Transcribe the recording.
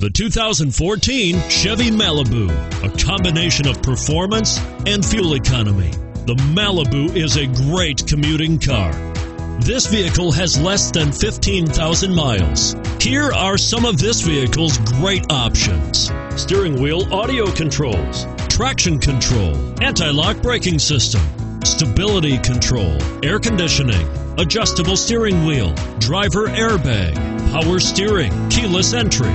The 2014 Chevy Malibu, a combination of performance and fuel economy. The Malibu is a great commuting car. This vehicle has less than 15,000 miles. Here are some of this vehicle's great options: steering wheel audio controls, traction control, anti-lock braking system, stability control, air conditioning, adjustable steering wheel, driver airbag, power steering, keyless entry,